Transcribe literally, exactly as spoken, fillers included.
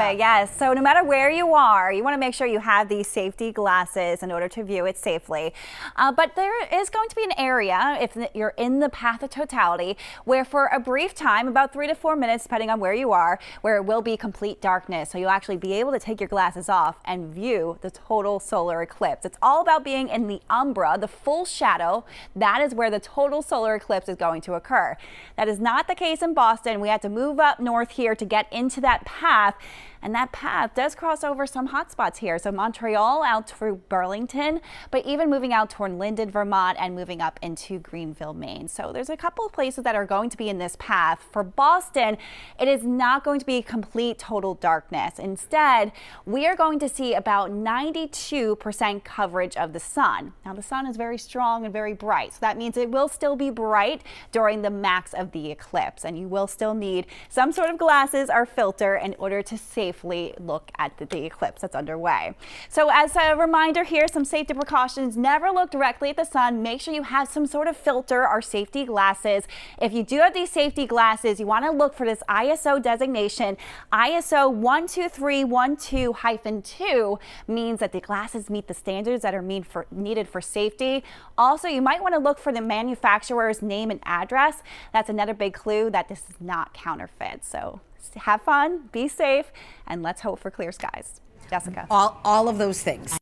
it. Yes. So no matter where you are, you want to make sure you have these safety glasses in order to view it safely. Uh, but there is going to be an area, if you're in the path of totality, where for a brief time, about three to four minutes, depending on where you are, where it will be complete darkness. So you'll actually be able to take your glasses off and view the total solar eclipse. It's all about being in the umbra, the full shadow. That is where the total solar eclipse is going to occur. That is not the case in Boston. We had to move up north here to get into that path, and that path does cross over some hot spots here. So Montreal out through Burlington, but even moving out toward Linden, Vermont, and moving up into Greenville, Maine. So there's a couple of places that are going to be in this path. For Boston, it is not going to be complete total darkness. Instead, we are going to see about ninety-two percent coverage of the sun. Now the sun is very strong and very bright, so that means it will still be bright during the max of the eclipse, and you will still need some sort of glasses or filter in order to save safely look at the, the eclipse that's underway. So as a reminder here, some safety precautions. Never look directly at the sun. Make sure you have some sort of filter or safety glasses. If you do have these safety glasses, you want to look for this I S O designation. I S O one two three one two dash two means that the glasses meet the standards that are mean for, needed for safety. Also, you might want to look for the manufacturer's name and address. That's another big clue that this is not counterfeit. So have fun, be safe, and let's hope for clear skies. Jessica. All, all of those things.